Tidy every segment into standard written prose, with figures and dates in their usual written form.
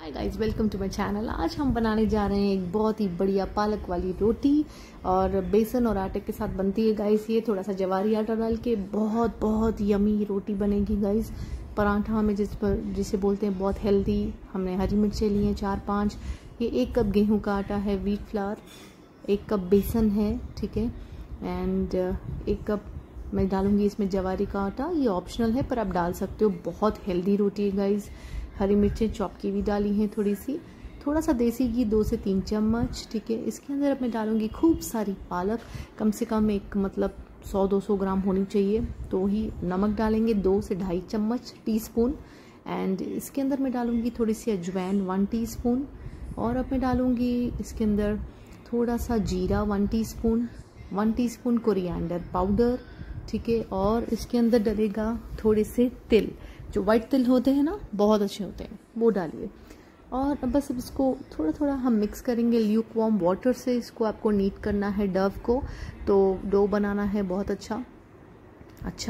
Hi guys, welcome to my channel. आज हम बनाने जा रहे हैं एक बहुत ही बढ़िया पालक वाली रोटी, और बेसन और आटे के साथ बनती है गाइज ये। थोड़ा सा जवारी आटा डाल के बहुत यमी रोटी बनेगी गाइज। परांठा हमें जिसे बोलते हैं, बहुत हेल्दी। हमने हरी मिर्चें ली हैं 4-5। ये 1 कप गेहूं का आटा है, व्हीट फ्लावर, 1 कप बेसन है, ठीक है। एंड 1 कप मैं डालूंगी इसमें जवारी का आटा। ये ऑप्शनल है पर आप डाल सकते हो, बहुत हेल्दी रोटी है गाइज। हरी मिर्चें चॉप की भी डाली हैं थोड़ी सी, थोड़ा सा देसी घी 2 से 3 चम्मच, ठीक है। इसके अंदर अब मैं डालूंगी खूब सारी पालक, कम से कम एक 100-200 ग्राम होनी चाहिए। तो ही नमक डालेंगे 2 से ढाई चम्मच, टीस्पून। एंड इसके अंदर मैं डालूंगी थोड़ी सी अजवाइन, 1 टीस्पून। और अब मैं डालूंगी इसके अंदर थोड़ा सा जीरा, 1 टीस्पून, 1 टीस्पून कोरिएंडर पाउडर, ठीक है। और इसके अंदर डलेगा थोड़े से तिल, जो वाइट तिल होते हैं ना, बहुत अच्छे होते हैं, वो डालिए। और अब बस इसको थोड़ा थोड़ा हम मिक्स करेंगे ल्यूक वार्म वाटर से। इसको आपको नीट करना है डव को, तो डो बनाना है बहुत अच्छा।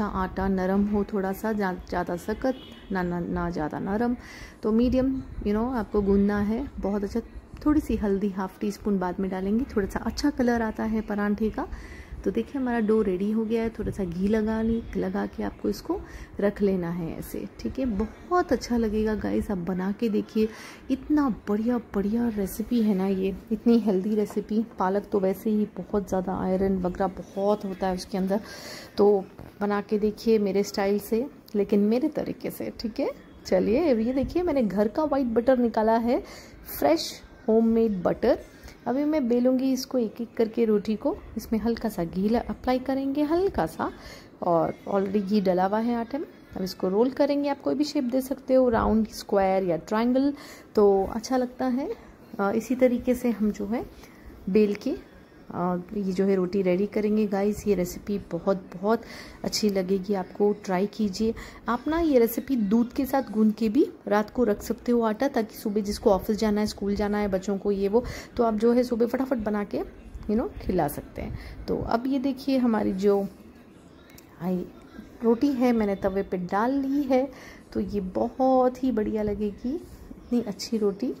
आटा नरम हो, थोड़ा सा ज़्यादा सख्त ना ज़्यादा नरम, तो मीडियम आपको गूंदना है बहुत अच्छा। थोड़ी सी हल्दी 1/2 टीस्पून बाद में डालेंगे, थोड़ा सा अच्छा कलर आता है परांठे का। तो देखिए हमारा डो रेडी हो गया है। थोड़ा सा घी लगा के आपको इसको रख लेना है ऐसे, ठीक है। बहुत अच्छा लगेगा गाइस, आप बना के देखिए। इतना बढ़िया रेसिपी है ना ये, इतनी हेल्दी रेसिपी। पालक तो वैसे ही बहुत ज़्यादा आयरन वगैरह बहुत होता है उसके अंदर, तो बना के देखिए मेरे स्टाइल से, लेकिन मेरे तरीके से, ठीक है। चलिए, ये देखिए मैंने घर का वाइट बटर निकाला है, फ्रेश होममेड बटर। अभी मैं बेलूंगी इसको एक एक करके रोटी को। इसमें हल्का सा घी अप्लाई करेंगे, हल्का सा, और ऑलरेडी घी डला हुआ है आटे में। अब इसको रोल करेंगे, आप कोई भी शेप दे सकते हो, राउंड, स्क्वायर या ट्रायंगल, तो अच्छा लगता है। इसी तरीके से हम जो है बेल के ये जो है रोटी रेडी करेंगे गाइस। ये रेसिपी बहुत अच्छी लगेगी आपको, ट्राई कीजिए आप ना। ये रेसिपी दूध के साथ गूंद के भी रात को रख सकते हो आटा, ताकि सुबह जिसको ऑफिस जाना है, स्कूल जाना है बच्चों को, ये वो, तो आप जो है सुबह फटाफट बना के खिला सकते हैं। तो अब ये देखिए हमारी जो रोटी है मैंने तवे पर डाल ली है, तो ये बहुत ही बढ़िया लगेगी, इतनी अच्छी रोटी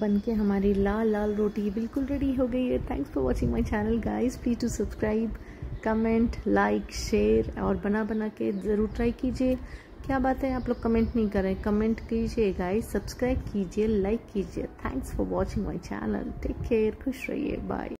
बनके हमारी लाल रोटी बिल्कुल रेडी हो गई है। Thanks for watching my channel guys. Please to subscribe, comment, like, share, और बना के ज़रूर ट्राई कीजिए। क्या बात है, आप लोग कमेंट नहीं करें, कमेंट कीजिए गाइज, सब्सक्राइब कीजिए, लाइक कीजिए। Thanks for watching my channel, take care, खुश रहिए, बाय।